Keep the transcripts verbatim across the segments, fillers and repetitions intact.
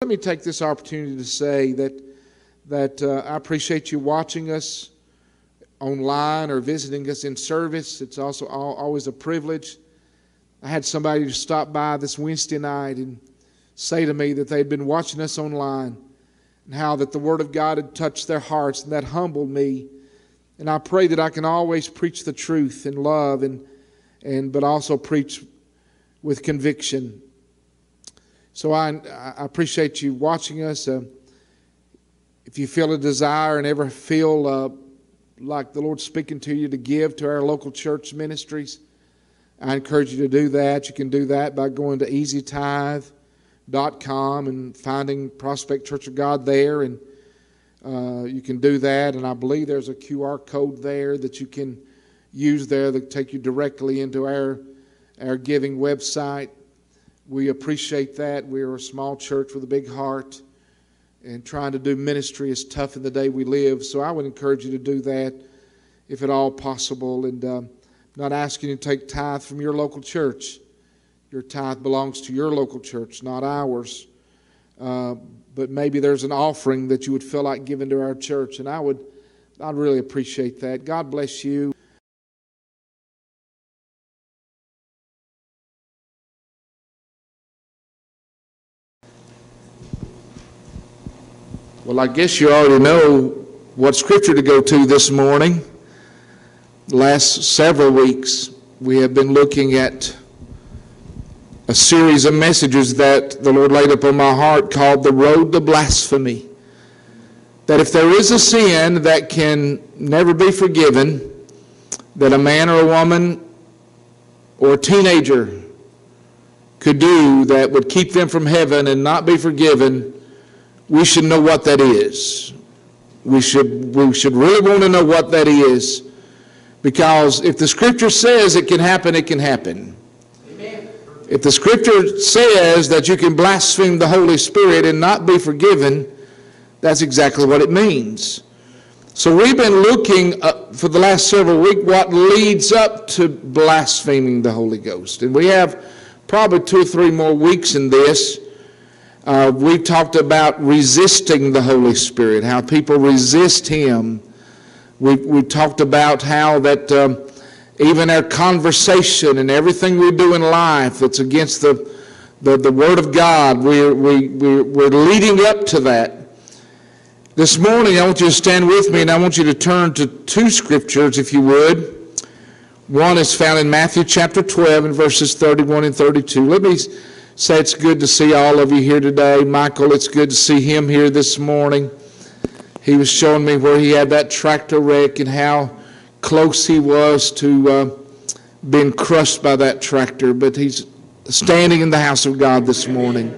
Let me take this opportunity to say that that uh, I appreciate you watching us online or visiting us in service. It's also all, always a privilege. I had somebody stop by this Wednesday night and say to me that they'd been watching us online and how that the Word of God had touched their hearts, and that humbled me. And I pray that I can always preach the truth in love and and but also preach with conviction. So I, I appreciate you watching us. Uh, if you feel a desire and ever feel uh, like the Lord's speaking to you to give to our local church ministries, I encourage you to do that. You can do that by going to easy tithe dot com and finding Prospect Church of God there. And uh, you can do that. And I believe there's a Q R code there that you can use there that take you directly into our, our giving website. We appreciate that. We are a small church with a big heart, and trying to do ministry is tough in the day we live. So I would encourage you to do that if at all possible. And uh, I'm not asking you to take tithe from your local church. Your tithe belongs to your local church, not ours. Uh, but maybe there's an offering that you would feel like giving to our church, and I would, I'd really appreciate that. God bless you. Well, I guess you already know what scripture to go to this morning. The last several weeks, we have been looking at a series of messages that the Lord laid upon my heart called The Road to Blasphemy. That if there is a sin that can never be forgiven, that a man or a woman or a teenager could do that would keep them from heaven and not be forgiven, we should know what that is. We should, we should really want to know what that is, because if the Scripture says it can happen, it can happen. Amen. If the Scripture says that you can blaspheme the Holy Spirit and not be forgiven, that's exactly what it means. So we've been looking up for the last several weeks what leads up to blaspheming the Holy Ghost. And we have probably two or three more weeks in this. Uh, we talked about resisting the Holy Spirit, how people resist Him. We, we talked about how that um, even our conversation and everything we do in life that's against the, the, the Word of God, we're, we, we're, we're leading up to that. This morning I want you to stand with me, and I want you to turn to two scriptures, if you would. One is found in Matthew chapter twelve and verses thirty-one and thirty-two. Let me... So it's good to see all of you here today. Michael, it's good to see him here this morning. He was showing me where he had that tractor wreck and how close he was to uh, being crushed by that tractor. But he's standing in the house of God this morning.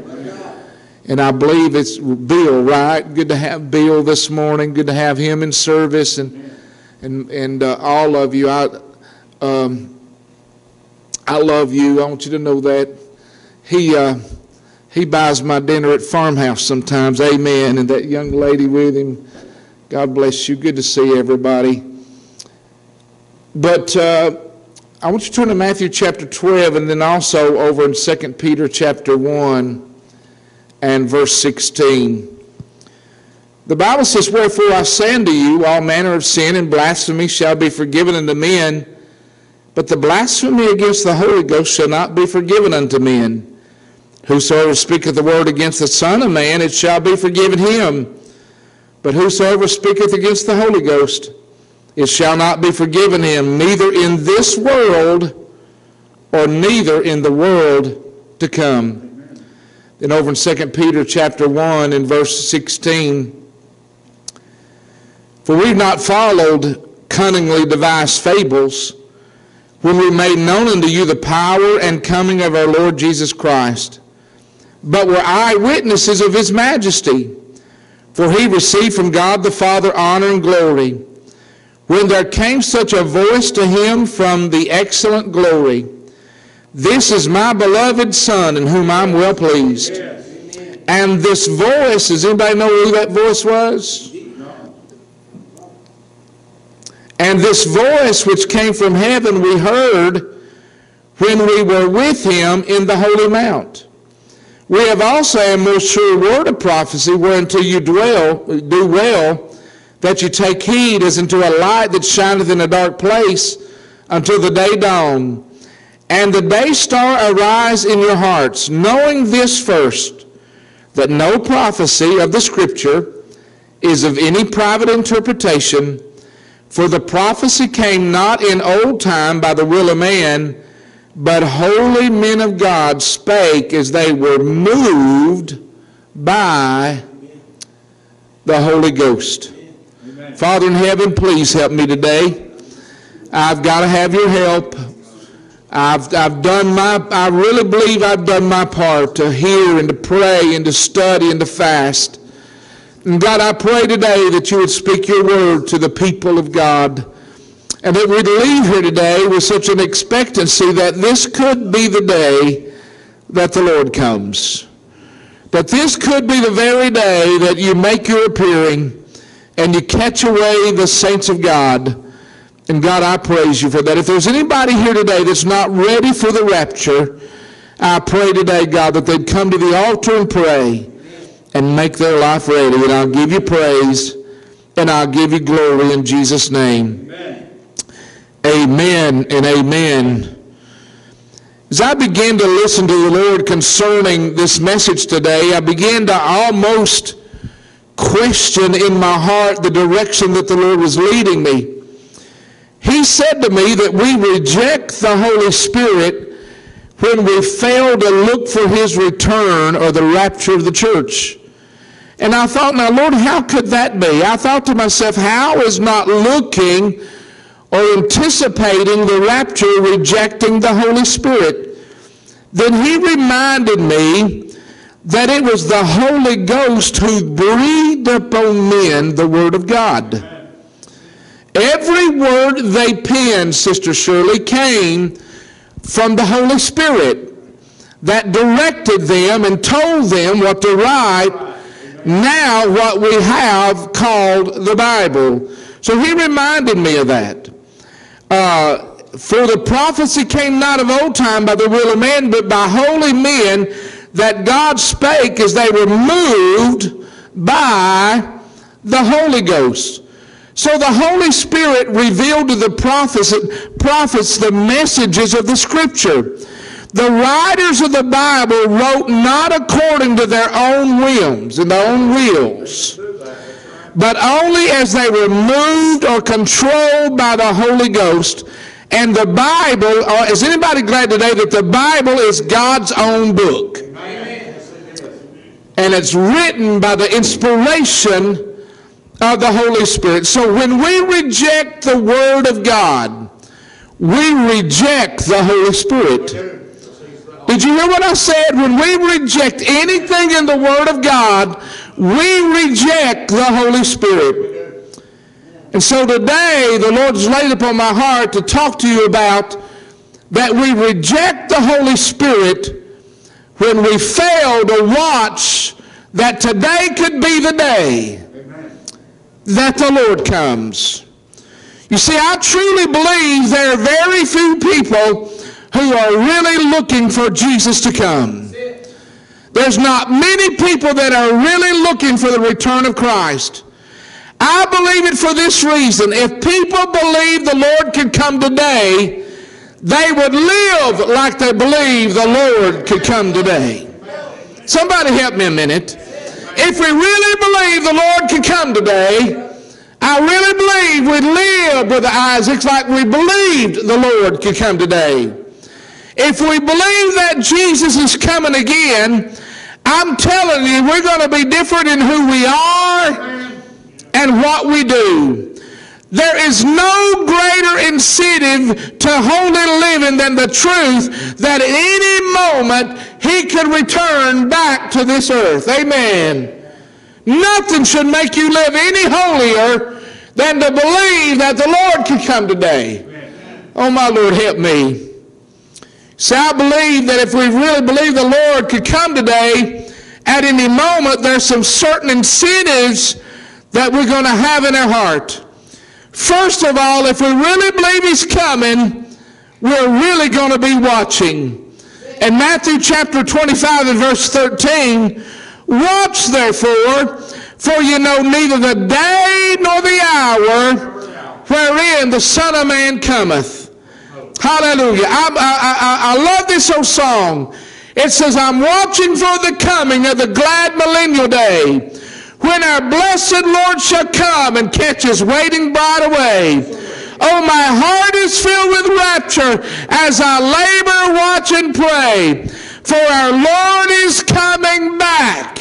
And I believe it's Bill, right? Good to have Bill this morning. Good to have him in service. And and, and uh, all of you, I, um, I love you. I want you to know that. He uh, he buys my dinner at Farmhouse sometimes, amen, and that young lady with him, God bless you, good to see everybody. But uh, I want you to turn to Matthew chapter twelve, and then also over in Second Peter chapter one and verse sixteen. The Bible says, "Wherefore I say unto you, all manner of sin and blasphemy shall be forgiven unto men, but the blasphemy against the Holy Ghost shall not be forgiven unto men. Whosoever speaketh the word against the Son of Man, it shall be forgiven him. But whosoever speaketh against the Holy Ghost, it shall not be forgiven him, neither in this world, or neither in the world to come." Amen. Then over in Second Peter chapter one and verse sixteen, "For we've not followed cunningly devised fables, when we made known unto you the power and coming of our Lord Jesus Christ, but were eyewitnesses of His majesty. For He received from God the Father honor and glory, when there came such a voice to Him from the excellent glory, 'This is my beloved Son, in whom I am well pleased.'" Yes. And this voice, does anybody know who that voice was? "And this voice which came from heaven we heard when we were with Him in the Holy Mount. We have also a most sure word of prophecy, whereunto you dwell, do well, that you take heed as unto a light that shineth in a dark place, until the day dawn, and the day star arise in your hearts, knowing this first, that no prophecy of the Scripture is of any private interpretation, for the prophecy came not in old time by the will of man, but holy men of God spake as they were moved by the Holy Ghost. Amen. Father in heaven, please help me today. I've got to have your help. I've, I've done my, I really believe I've done my part to hear and to pray and to study and to fast. And God, I pray today that you would speak your word to the people of God, and that we'd leave here today with such an expectancy that this could be the day that the Lord comes. That this could be the very day that you make your appearing and you catch away the saints of God. And God, I praise you for that. If there's anybody here today that's not ready for the rapture, I pray today, God, that they'd come to the altar and pray and make their life ready. And I'll give you praise and I'll give you glory in Jesus' name. Amen, amen and amen. As I began to listen to the Lord concerning this message today, I began to almost question in my heart the direction that the Lord was leading me. He said to me that we reject the Holy Spirit when we fail to look for his return or the rapture of the church. And I thought, now Lord, how could that be? I thought to myself, how is not looking or anticipating the rapture rejecting the Holy Spirit? Then he reminded me that it was the Holy Ghost who breathed upon men the Word of God. Every word they penned, Sister Shirley, came from the Holy Spirit that directed them and told them what to write, now what we have called the Bible. So he reminded me of that. Uh, For the prophecy came not of old time by the will of man, but by holy men that God spake as they were moved by the Holy Ghost. So the Holy Spirit revealed to the prophets, prophets the messages of the Scripture. The writers of the Bible wrote not according to their own whims and their own wills, but only as they were moved or controlled by the Holy Ghost. And the Bible, or is anybody glad today that the Bible is God's own book? Amen. And it's written by the inspiration of of the Holy Spirit. So when we reject the Word of God, we reject the Holy Spirit. Did you hear what I said? When we reject anything in the Word of God, we reject the Holy Spirit. And so today, the Lord has laid upon my heart to talk to you about that we reject the Holy Spirit when we fail to watch that today could be the day that the Lord comes. You see, I truly believe there are very few people who are really looking for Jesus to come. There's not many people that are really looking for the return of Christ. I believe it for this reason. If people believed the Lord could come today, they would live like they believe the Lord could come today. Somebody help me a minute. If we really believe the Lord could come today, I really believe we'd live, Brother Isaacs, like we believed the Lord could come today. If we believe that Jesus is coming again, I'm telling you, we're going to be different in who we are and what we do. There is no greater incentive to holy living than the truth that at any moment he could return back to this earth. Amen. Nothing should make you live any holier than to believe that the Lord could come today. Oh, my Lord, help me. So I believe that if we really believe the Lord could come today, at any moment there's some certain incentives that we're going to have in our heart. First of all, if we really believe he's coming, we're really going to be watching. In Matthew chapter twenty-five and verse thirteen, watch therefore, for you know neither the day nor the hour wherein the Son of Man cometh. Hallelujah. I, I, I, I love this old song. It says, I'm watching for the coming of the glad millennial day, when our blessed Lord shall come and catch his waiting bride away. Oh, my heart is filled with rapture as I labor, watch, and pray. For our Lord is coming back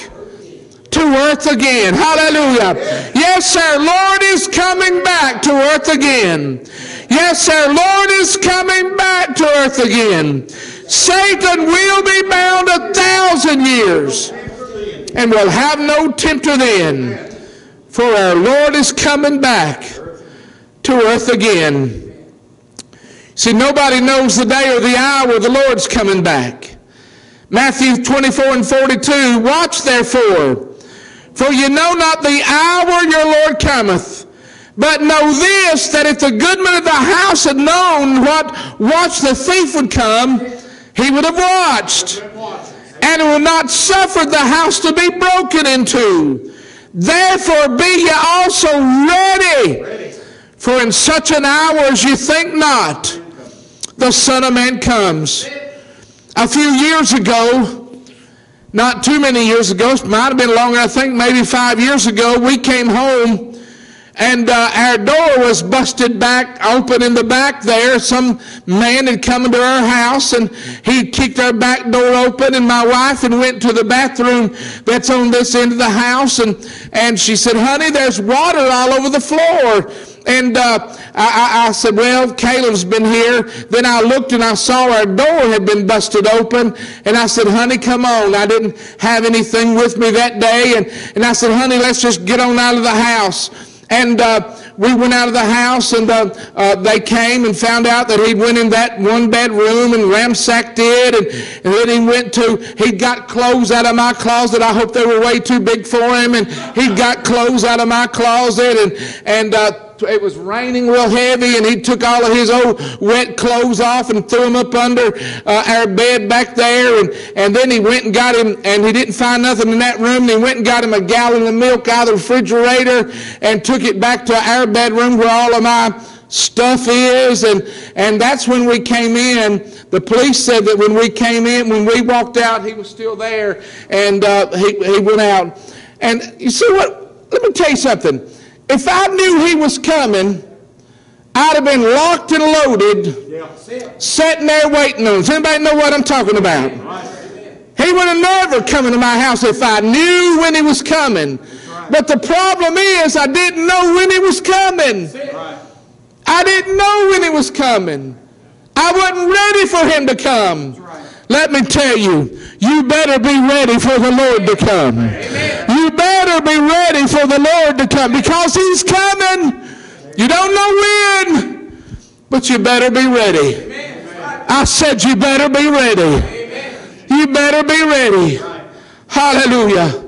to earth again. Hallelujah. Yes, our Lord is coming back to earth again. Yes, our Lord is coming back to earth again. Satan will be bound a thousand years and will have no tempter then. For our Lord is coming back to earth again. See, nobody knows the day or the hour the Lord's coming back. Matthew twenty-four and forty-two, watch therefore, for you know not the hour your Lord cometh, but know this, that if the goodman of the house had known what watch the thief would come, he would have watched, and will not suffer the house to be broken into. Therefore be ye also ready, for in such an hour as you think not, the Son of Man comes. A few years ago, not too many years ago, it might have been longer, I think maybe five years ago, we came home and uh, our door was busted back, open in the back there. Some man had come into our house and he kicked our back door open, and my wife and went to the bathroom that's on this end of the house, and, and she said, honey, there's water all over the floor. And uh, I, I said, well, Caleb's been here. Then I looked and I saw our door had been busted open. And I said, honey, come on. I didn't have anything with me that day. And, and I said, honey, let's just get on out of the house. And uh, we went out of the house, and uh, uh, they came and found out that he went in that one bedroom and ransacked it. And, and then he went to, he got clothes out of my closet. I hope they were way too big for him. And he got clothes out of my closet. And, and uh, it was raining real heavy, and he took all of his old wet clothes off and threw them up under uh, our bed back there. And, and then he went and got him, and he didn't find nothing in that room. And he went and got him a gallon of milk out of the refrigerator and took it back to our bedroom where all of my stuff is. And, and that's when we came in. The police said that when we came in, when we walked out, he was still there, and uh, he, he went out. And you see what? Let me tell you something. If I knew he was coming, I'd have been locked and loaded, yeah, sitting there waiting on him. Does anybody know what I'm talking about? Right. He would have never come into my house if I knew when he was coming. Right. But the problem is, I didn't know when he was coming. Right. I didn't know when he was coming. I wasn't ready for him to come. That's right. Let me tell you, you better be ready for the Lord to come. Amen. You better be ready for the Lord to come, because he's coming. You don't know when, but you better be ready. Amen. I said you better be ready. Amen. You better be ready. Hallelujah.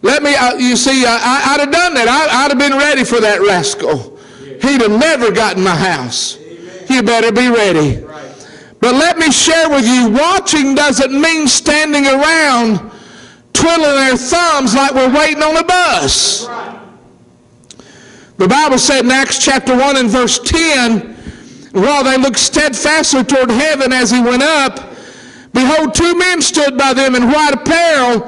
Let me, uh, you see, uh, I, I'd have done that. I, I'd have been ready for that rascal. He'd have never gotten my house. Amen. You better be ready. But let me share with you, watching doesn't mean standing around twiddling our thumbs like we're waiting on a bus. Right. The Bible said in Acts chapter one and verse ten, while they looked steadfastly toward heaven as he went up, behold, two men stood by them in white apparel,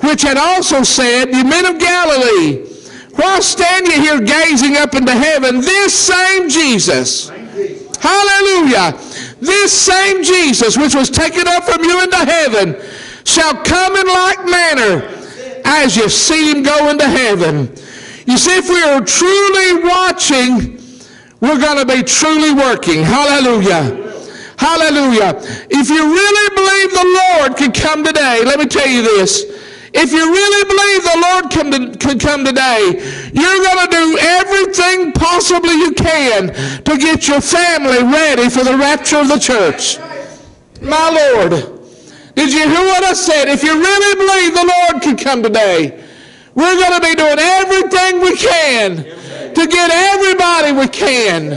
which had also said, Ye men of Galilee, why stand ye here gazing up into heaven? This same Jesus, hallelujah, this same Jesus, which was taken up from you into heaven, shall come in like manner as you see him go into heaven. You see, if we are truly watching, we're going to be truly working. Hallelujah. Hallelujah. If you really believe the Lord could come today, let me tell you this. If you really believe the Lord come to, could come today, you're going to do everything possibly you can to get your family ready for the rapture of the church. My Lord, did you hear what I said? If you really believe the Lord could come today, we're going to be doing everything we can to get everybody we can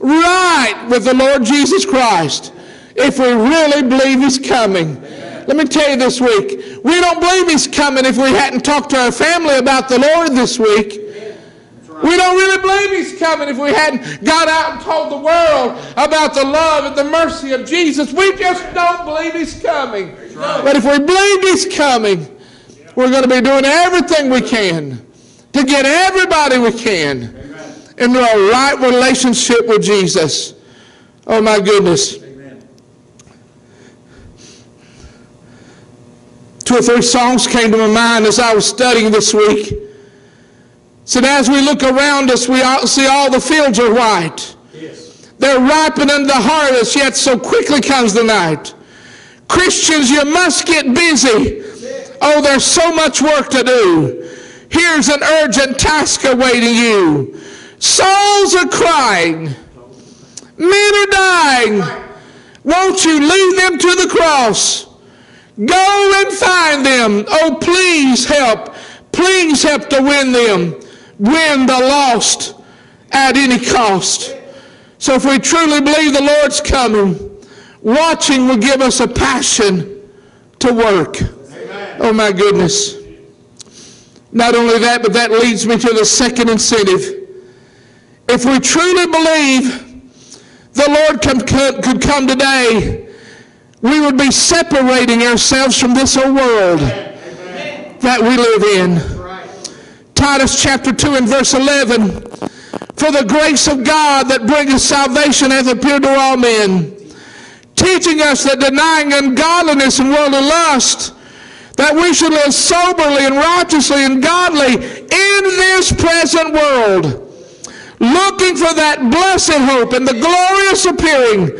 right with the Lord Jesus Christ. if we really believe He's coming. Let me tell you this week, we don't believe He's coming if we hadn't talked to our family about the Lord this week. We don't really believe He's coming if we hadn't got out and told the world about the love and the mercy of Jesus. We just don't believe He's coming. But if we believe He's coming, we're going to be doing everything we can to get everybody we can into a right relationship with Jesus. Oh my goodness. Two or three songs came to my mind as I was studying this week. So as we look around us, we see all the fields are white. Yes. They're ripening the harvest, yet so quickly comes the night. Christians, you must get busy. Oh, there's so much work to do. Here's an urgent task awaiting you. Souls are crying. Men are dying. Won't you lead them to the cross? Go and find them. Oh, please help. Please help to win them. Win the lost at any cost. So if we truly believe the Lord's coming, watching will give us a passion to work. Amen. Oh my goodness. Not only that, but that leads me to the second incentive. If we truly believe the Lord com- could come today, we would be separating ourselves from this old world that we live in. Titus chapter two and verse eleven. For the grace of God that bringeth salvation hath appeared to all men, teaching us that denying ungodliness and worldly lust, that we should live soberly and righteously and godly in this present world, looking for that blessed hope and the glorious appearing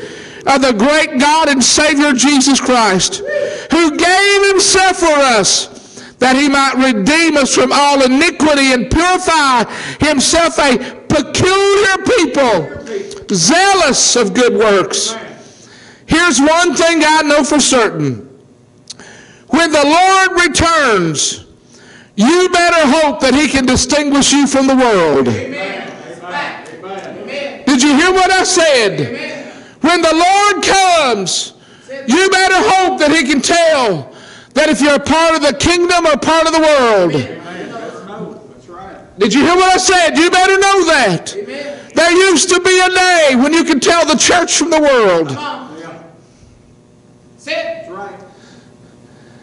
of the great God and Savior Jesus Christ, who gave Himself for us, that He might redeem us from all iniquity and purify Himself a peculiar people, zealous of good works. Here's one thing I know for certain. When the Lord returns, you better hope that He can distinguish you from the world. Amen. Amen. Did you hear what I said? Amen. When the Lord comes, you better hope that He can tell that if you're a part of the kingdom or part of the world. Amen. Did you hear what I said? You better know that. Amen. There used to be a day when you could tell the church from the world. That's right.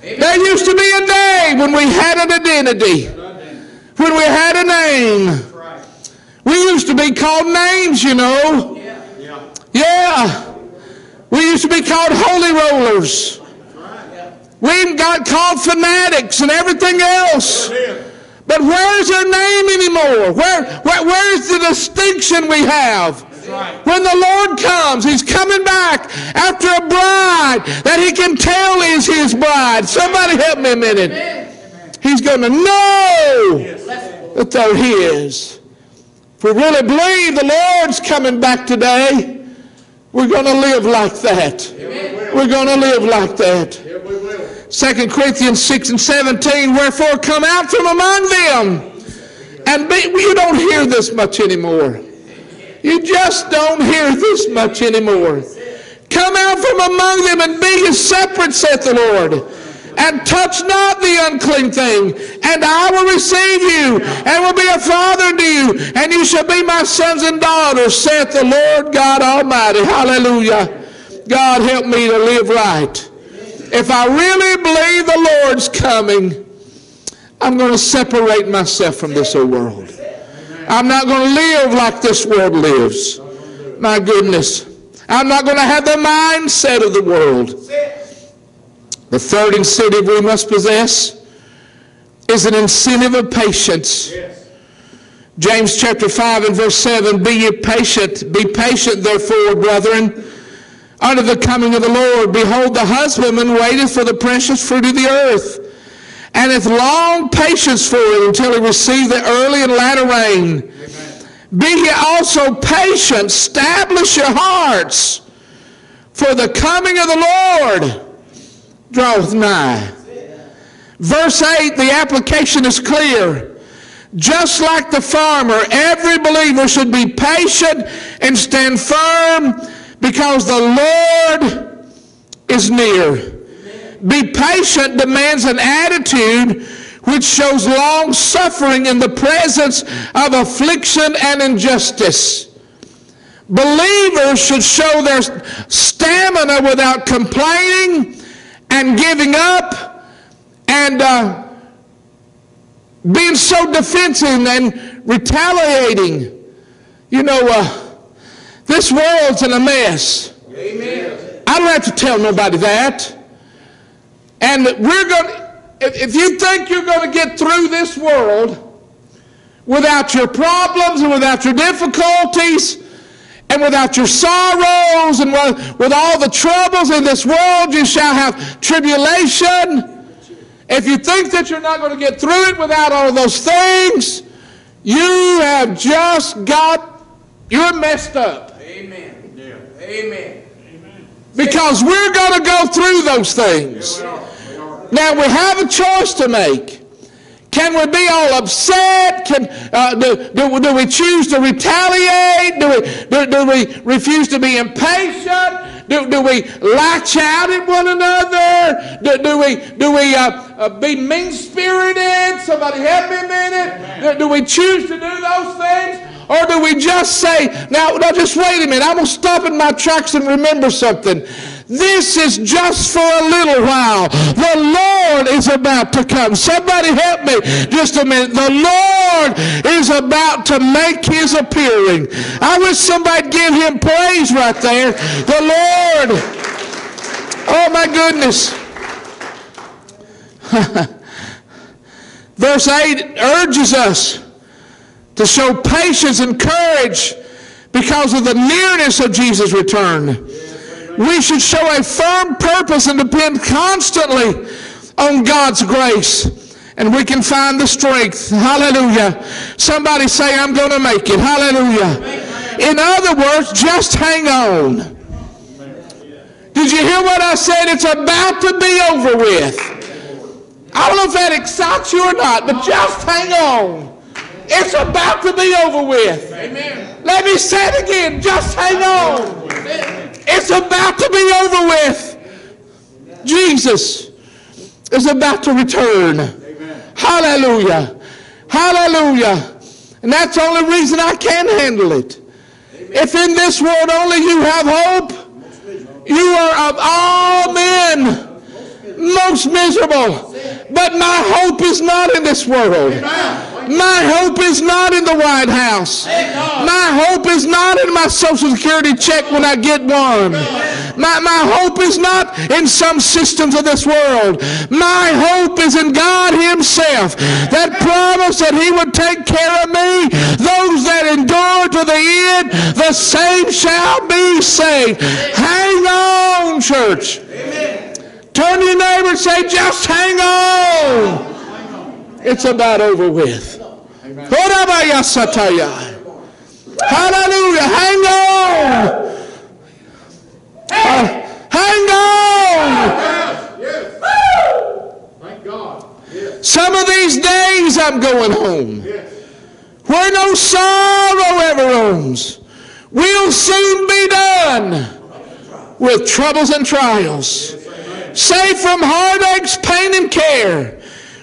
There used to be a day when we had an identity, when we had a name. We used to be called names, you know. Yeah. We used to be called holy rollers. We got called fanatics and everything else. But where's our name anymore? Where, where, where's the distinction we have? When the Lord comes, He's coming back after a bride that He can tell is His bride. Somebody help me a minute. He's going to know that they're His. If we really believe the Lord's coming back today, we're going to live like that. We're going to live like that. Second Corinthians six and seventeen, wherefore come out from among them. And be, you don't hear this much anymore. You just don't hear this much anymore. Come out from among them and be ye separate, saith the Lord. And touch not the unclean thing, and I will receive you, and will be a father to you, and you shall be my sons and daughters, saith the Lord God Almighty. Hallelujah. God help me to live right. If I really believe the Lord's coming, I'm going to separate myself from this old world. I'm not going to live like this world lives. My goodness. I'm not going to have the mindset of the world. The third incentive we must possess is an incentive of patience. James chapter five and verse seven, be ye patient. Be patient, therefore, brethren, under the coming of the Lord. Behold, the husbandman waiteth for the precious fruit of the earth, and hath long patience for it until he receive the early and latter rain. Amen. Be ye also patient, establish your hearts, for the coming of the Lord draweth nigh. Verse eight, the application is clear. Just like the farmer, every believer should be patient and stand firm, because the Lord is near. Be patient demands an attitude which shows long suffering in the presence of affliction and injustice. Believers should show their stamina without complaining and giving up and uh, being so defensive and retaliating. You know, uh, this world's in a mess. Amen. I don't have to tell nobody that. And we're going to, if you think you're going to get through this world without your problems and without your difficulties and without your sorrows and with all the troubles in this world, you shall have tribulation. If you think that you're not going to get through it without all those things, you have just got, you're messed up. Amen. Yeah. Amen. Because we're going to go through those things. Yeah, we are. We are. Now, we have a choice to make. Can we be all upset? Can, uh, do, do, do we choose to retaliate? Do we, do, do we refuse to be impatient? Do, do we latch out at one another? Do, do we, do we uh, uh, be mean-spirited? Somebody help me a minute. Do, do we choose to do those things? Or do we just say, now, now just wait a minute, I'm going to stop in my tracks and remember something. This is just for a little while. The Lord is about to come. Somebody help me just a minute. The Lord is about to make his appearing. I wish somebody give him praise right there. The Lord. Oh, my goodness. Verse eight urges us to show patience and courage because of the nearness of Jesus' return. We should show a firm purpose and depend constantly on God's grace, and we can find the strength. Hallelujah. Somebody say, I'm going to make it. Hallelujah. In other words, just hang on. Did you hear what I said? It's about to be over with. I don't know if that excites you or not, but just hang on. It's about to be over with. Amen. Let me say it again. Just hang on. Amen. It's about to be over with. Jesus is about to return. Amen. Hallelujah. Hallelujah. And that's the only reason I can handle it. Amen. If in this world only you have hope, you are of all men most miserable. But my hope is not in this world. Amen. My hope is not in the White House. My hope is not in my Social Security check when I get one. My, my hope is not in some systems of this world. My hope is in God himself. That promise that he would take care of me. Those that endure to the end, the same shall be saved. Hang on, church. Turn to your neighbor and say, just hang on. It's about over with. Amen. Hallelujah. Hang on. Uh, hang on. Some of these days I'm going home. Where no sorrow ever owns. We'll soon be done with troubles and trials. Safe from heartaches, pain, and care.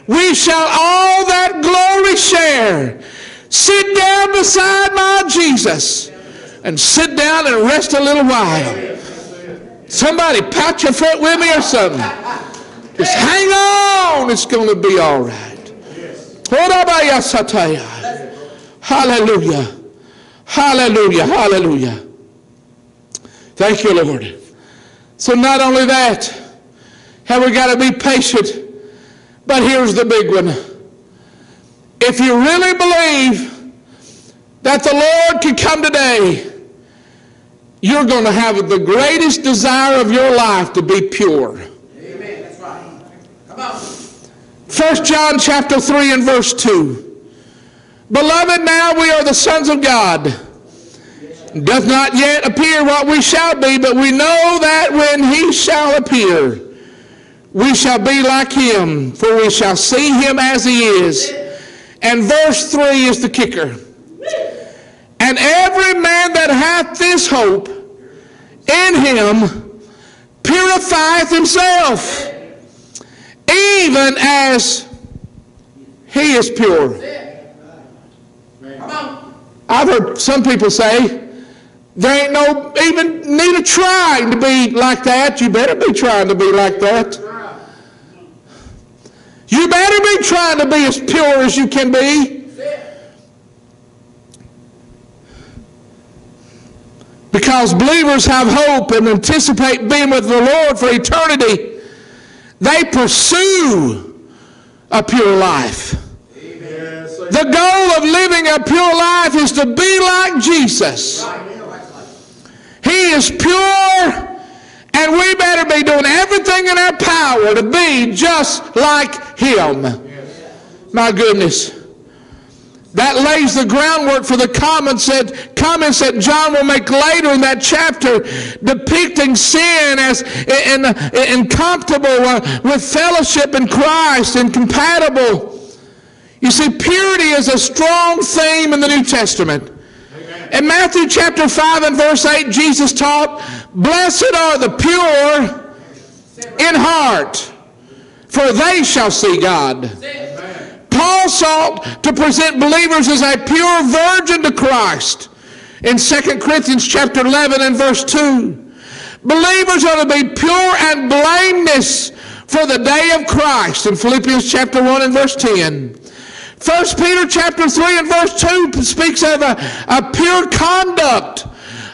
We shall all that glory share. Sit down beside my Jesus and sit down and rest a little while. Somebody pat your foot with me or something. Just hang on. It's going to be all right. Hallelujah. Hallelujah. Hallelujah. Thank you, Lord. So not only that, have we got to be patient? But here's the big one. If you really believe that the Lord can come today, you're going to have the greatest desire of your life to be pure. Amen. That's right. Come on. First John chapter three and verse two. Beloved, now we are the sons of God. Doth not yet appear what we shall be, but we know that when he shall appear, we shall be like him, for we shall see him as he is. And verse three is the kicker. And every man that hath this hope in him purifieth himself, even as he is pure. I've heard some people say, there ain't no even need of trying to be like that. You better be trying to be like that. You better be trying to be as pure as you can be. Because believers have hope and anticipate being with the Lord for eternity. They pursue a pure life. Amen. The goal of living a pure life is to be like Jesus. He is pure, and we better be doing everything in our power to be just like him. My goodness. That lays the groundwork for the comments that, comments that John will make later in that chapter, depicting sin as in, in, incompatible with fellowship in Christ, incompatible. You see, purity is a strong theme in the New Testament. In Matthew chapter five and verse eight, Jesus taught, "Blessed are the pure in heart, for they shall see God." Paul sought to present believers as a pure virgin to Christ in Second Corinthians chapter eleven and verse two. Believers are to be pure and blameless for the day of Christ in Philippians chapter one and verse ten. First Peter chapter three and verse two speaks of a, a pure conduct.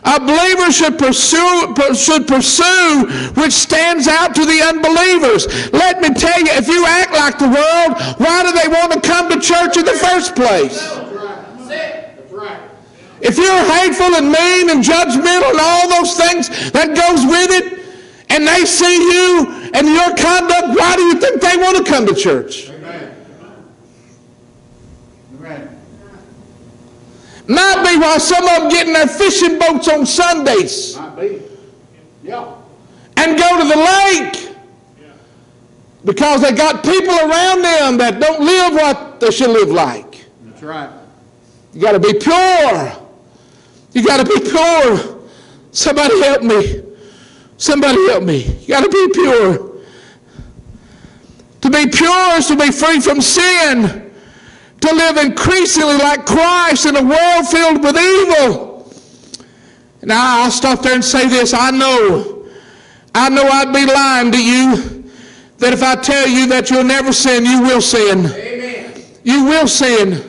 A believer should pursue, should pursue which stands out to the unbelievers. Let me tell you, if you act like the world, why do they want to come to church in the first place? If you're hateful and mean and judgmental and all those things that goes with it, and they see you and your conduct, why do you think they want to come to church? Might be why some of them get in their fishing boats on Sundays. Might be. Yeah. And go to the lake. Yeah. Because they got people around them that don't live what they should live like. That's right. You got to be pure. You got to be pure. Somebody help me. Somebody help me. You got to be pure. To be pure is to be free from sin. To live increasingly like Christ in a world filled with evil. Now I'll stop there and say this. I know, I know I'd be lying to you that if I tell you that you'll never sin, you will sin. Amen. You will sin.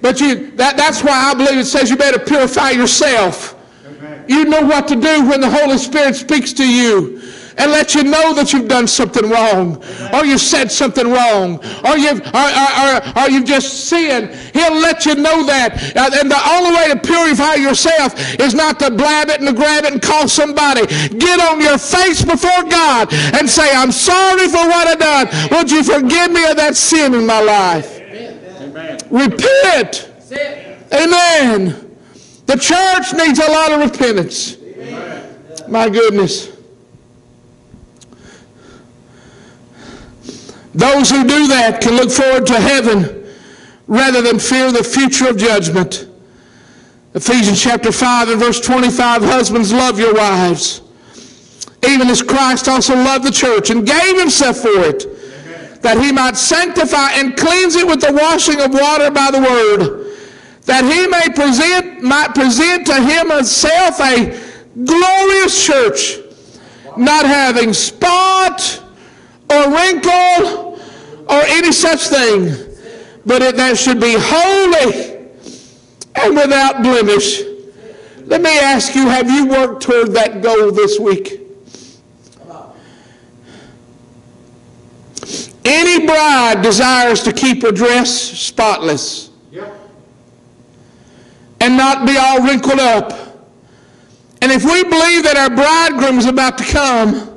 But you, that, that's why I believe it says you better purify yourself. Amen. You know what to do when the Holy Spirit speaks to you and let you know that you've done something wrong, or you've said something wrong, or you've, or, or, or you've just sinned. He'll let you know that. And the only way to purify yourself is not to blab it and to grab it and call somebody. Get on your face before God and say, "I'm sorry for what I done. Would you forgive me of that sin in my life?" Amen. Repent. Amen. The church needs a lot of repentance. Amen. My goodness. Those who do that can look forward to heaven rather than fear the future of judgment. Ephesians chapter five and verse twenty-five, "Husbands, love your wives, even as Christ also loved the church and gave himself for it, that he might sanctify and cleanse it with the washing of water by the word, that he may present, might present to him himself a glorious church, not having spot or wrinkle, or any such thing, but it, that should be holy and without blemish." Let me ask you, have you worked toward that goal this week? Any bride desires to keep her dress spotless and not be all wrinkled up. And if we believe that our bridegroom is about to come,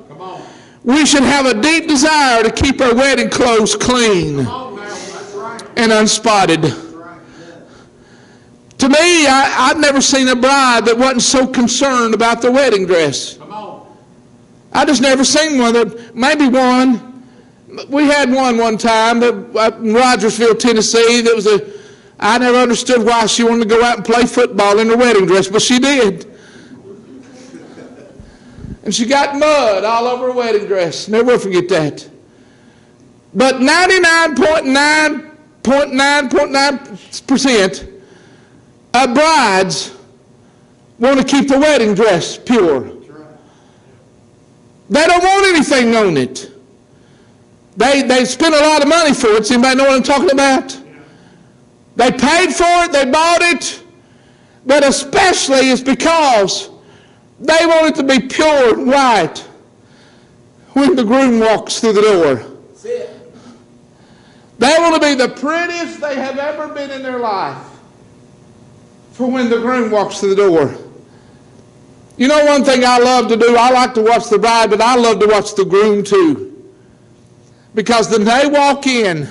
we should have a deep desire to keep our wedding clothes clean and unspotted. To me, I, I've never seen a bride that wasn't so concerned about the wedding dress. I just never seen one. That, maybe one. We had one one time in Rogersville, Tennessee. That was a. I never understood why she wanted to go out and play football in her wedding dress, but she did. And she got mud all over her wedding dress. Never forget that. But ninety-nine point nine nine percent of brides want to keep the wedding dress pure. They don't want anything on it. They, they spent a lot of money for it. Does anybody know what I'm talking about? They paid for it. They bought it. But especially it's because they want it to be pure and white when the groom walks through the door. That's it. They want to be the prettiest they have ever been in their life for when the groom walks through the door. You know one thing I love to do? I like to watch the bride, but I love to watch the groom too. Because when they walk in,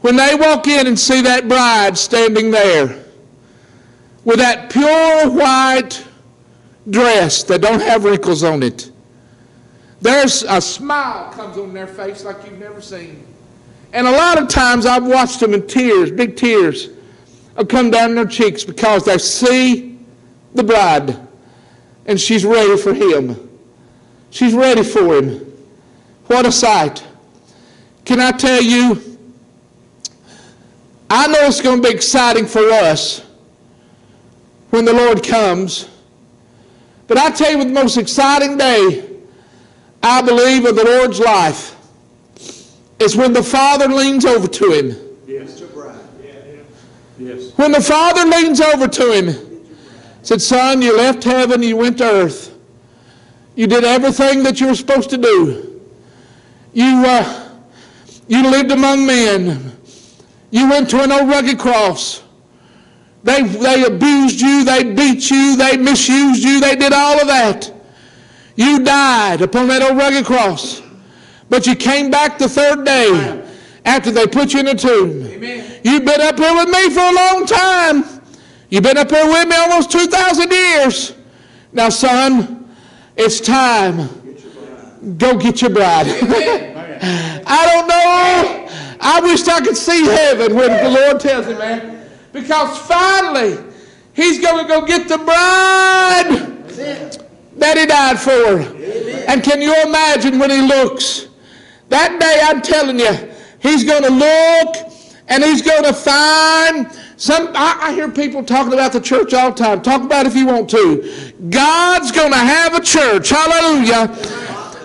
when they walk in and see that bride standing there with that pure white dress that don't have wrinkles on it, there's a smile comes on their face like you've never seen. And a lot of times I've watched them in tears, big tears, come down their cheeks because they see the bride and she's ready for him. She's ready for him. What a sight. Can I tell you, I know it's going to be exciting for us when the Lord comes. But I tell you, the most exciting day, I believe, of the Lord's life is when the Father leans over to him. Yes, your bride. Yeah, yeah. Yes. When the Father leans over to him, said, "Son, you left heaven, you went to earth. You did everything that you were supposed to do. You, uh, you lived among men. You went to an old rugged cross. They, they abused you, they beat you, they misused you, they did all of that. You died upon that old rugged cross. But you came back the third day after they put you in a tomb." Amen. "You've been up here with me for a long time. You've been up here with me almost two thousand years. Now, son, it's time. Go get your bride." I don't know. I wish I could see heaven when the Lord tells him, man. Because finally, he's going to go get the bride that he died for. Amen. And can you imagine when he looks? That day, I'm telling you, he's going to look and he's going to find some. I, I hear people talking about the church all the time. Talk about it if you want to. God's going to have a church, hallelujah,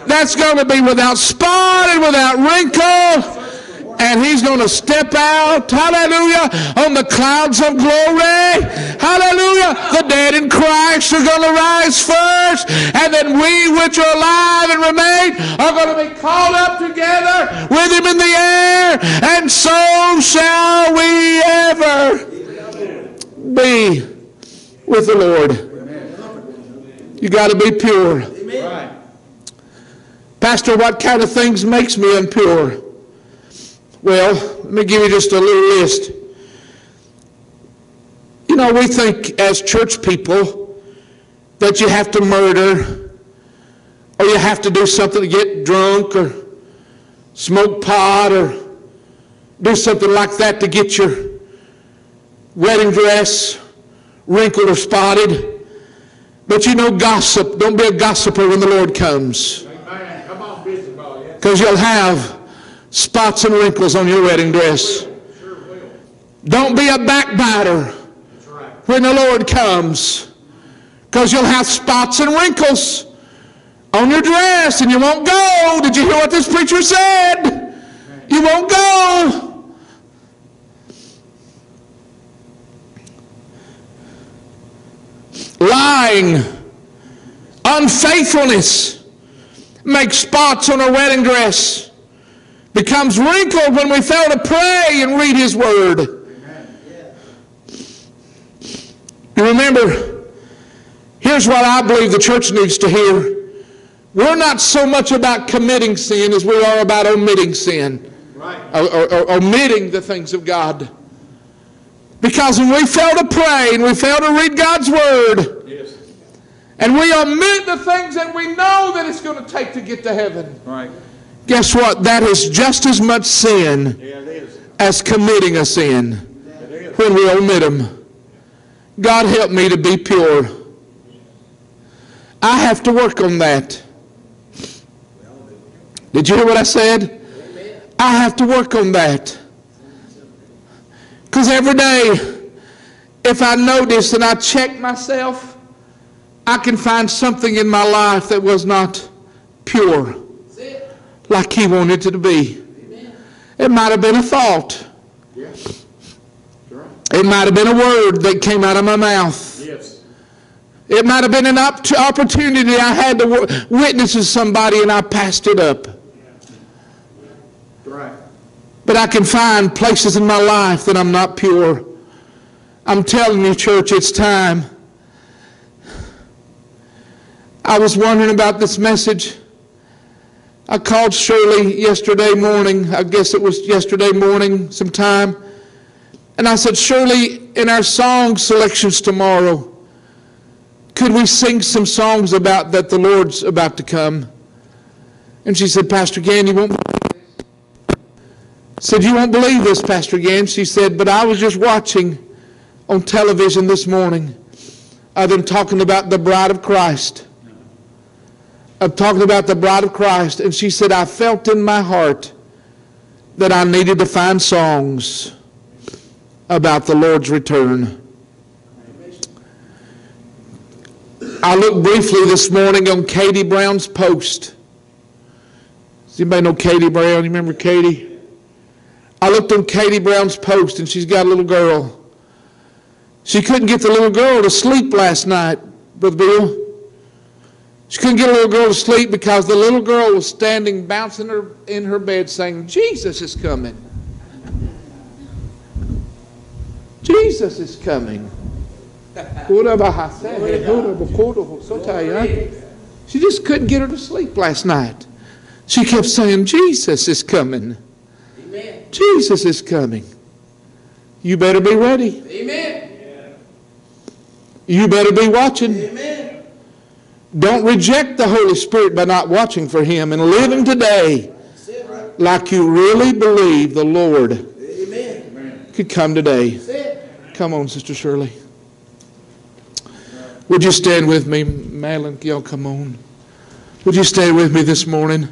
that's going to be without spot and without wrinkle. And he's going to step out, hallelujah, on the clouds of glory. Hallelujah. The dead in Christ are going to rise first. And then we which are alive and remain are going to be called up together with him in the air. And so shall we ever be with the Lord. You got to be pure. Pastor, what kind of things makes me impure? Well, let me give you just a little list. You know, we think as church people that you have to murder or you have to do something to get drunk or smoke pot or do something like that to get your wedding dress wrinkled or spotted. But you know, gossip. Don't be a gossiper when the Lord comes. Because you'll have spots and wrinkles on your wedding dress. Sure will. Sure will. Don't be a backbiter right when the Lord comes, because you'll have spots and wrinkles on your dress and you won't go. Did you hear what this preacher said? Amen. You won't go. Lying, unfaithfulness makes spots on our wedding dress. Becomes wrinkled when we fail to pray and read his word. You remember, here's what I believe the church needs to hear. We're not so much about committing sin as we are about omitting sin. Right. Or, or, or omitting the things of God. Because when we fail to pray and we fail to read God's word, yes, and we omit the things that we know that it's going to take to get to heaven. Right. Guess what? That is just as much sin as committing a sin when we omit them. God help me to be pure. I have to work on that. Did you hear what I said? I have to work on that. Because every day, if I notice and I check myself, I can find something in my life that was not pure, like He wanted it to be. It might have been a thought. Yes. Right. It might have been a word that came out of my mouth. Yes. It might have been an op opportunity I had to w witness to somebody and I passed it up. Yeah. Right. But I can find places in my life that I'm not pure. I'm telling you, church, it's time. I was wondering about this message. I called Shirley yesterday morning, I guess it was yesterday morning sometime, and I said, Shirley, in our song selections tomorrow, could we sing some songs about that the Lord's about to come? And she said, Pastor Gann, you won't believe this. I said, you won't believe this, Pastor Gann. She said, but I was just watching on television this morning of them talking about the bride of Christ. Of talking about the bride of Christ, and she said, I felt in my heart that I needed to find songs about the Lord's return. I looked briefly this morning on Katie Brown's post. Does anybody know Katie Brown? You remember Katie? I looked on Katie Brown's post, and she's got a little girl. She couldn't get the little girl to sleep last night, Brother Bill. She couldn't get a little girl to sleep because the little girl was standing, bouncing her in her bed, saying, Jesus is coming. Jesus is coming. She just couldn't get her to sleep last night. She kept saying, Jesus is coming. Amen. Jesus is coming. You better be ready. Amen. You better be watching. Amen. Don't reject the Holy Spirit by not watching for Him and living today like you really believe the Lord Amen. Could come today. Come on, Sister Shirley. Would you stand with me? Madeline, y'all come on. Would you stand with me this morning?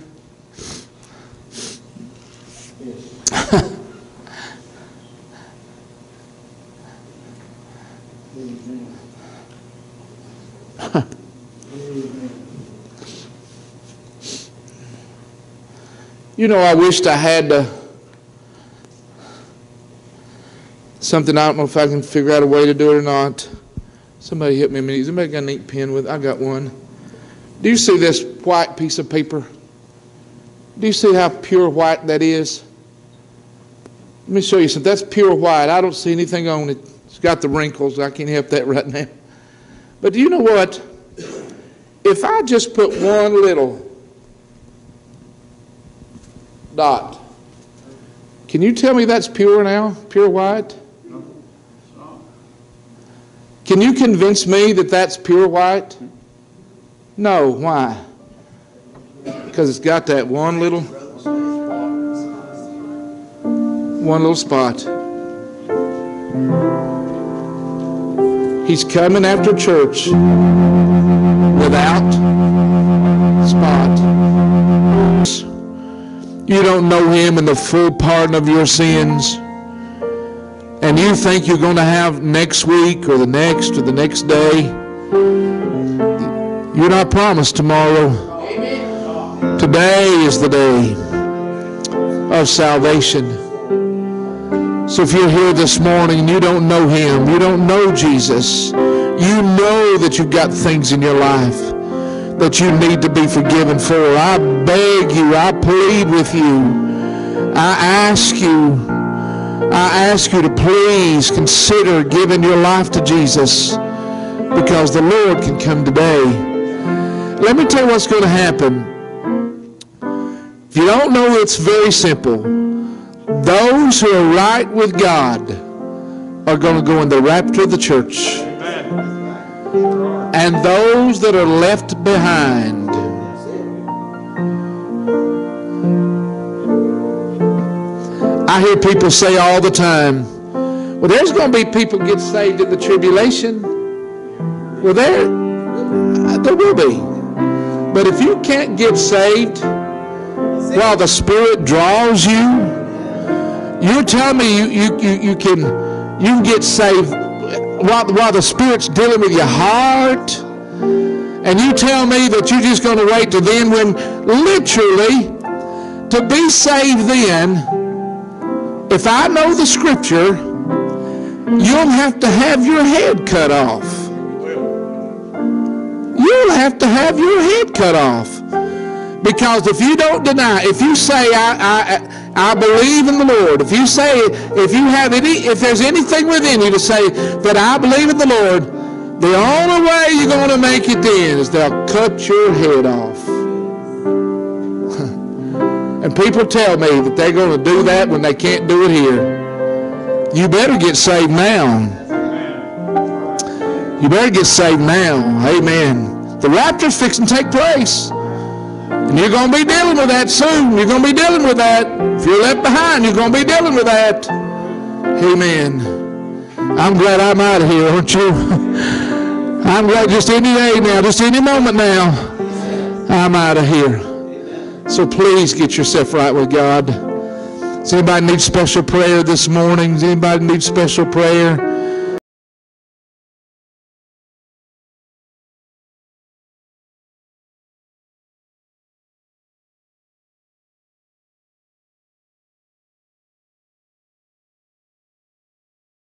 You know, I wished I had uh, something. I don't know if I can figure out a way to do it or not. Somebody hit me a minute. Has anybody got a neat pen with it? I got one. Do you see this white piece of paper? Do you see how pure white that is? Let me show you something. That's pure white. I don't see anything on it. It's got the wrinkles. I can't help that right now. But do you know what? If I just put one little dot. Can you tell me that's pure now? Pure white? No. No. Can you convince me that that's pure white? No. Why? Because it's got that one little one little spot. He's coming after church without spot. You don't know Him in the full pardon of your sins, and you think you're going to have next week or the next or the next day. You're not promised tomorrow. Amen. Today is the day of salvation. So if you're here this morning and you don't know Him, you don't know Jesus, you know that you've got things in your life that you need to be forgiven for, I beg you, I plead with you, I ask you, I ask you to please consider giving your life to Jesus, because the Lord can come today. Let me tell you what's going to happen. If you don't know, it's very simple. Those who are right with God are going to go in the rapture of the church. And those that are left behind I hear people say all the time, well, there's going to be people get saved at the tribulation. Well, there There will be. But if you can't get saved while the Spirit draws you, you're telling me you, you, you, you, can, you can get saved while, while the Spirit's dealing with your heart? And you tell me that you're just going to wait till then, when literally to be saved then, if I know the Scripture, you'll have to have your head cut off. You'll have to have your head cut off. Because if you don't deny, if you say, I, I, I believe in the Lord, if you say, if you have any, if there's anything within you to say that I believe in the Lord, the only way you're going to make it then is they'll cut your head off. And people tell me that they're going to do that when they can't do it here. You better get saved now. You better get saved now. Amen. The rapture's fixing to take place. And you're going to be dealing with that soon. You're going to be dealing with that. If you're left behind, you're going to be dealing with that. Amen. I'm glad I'm out of here, aren't you? I'm glad just any day now, just any moment now, I'm out of here. So please get yourself right with God. Does anybody need special prayer this morning? Does anybody need special prayer?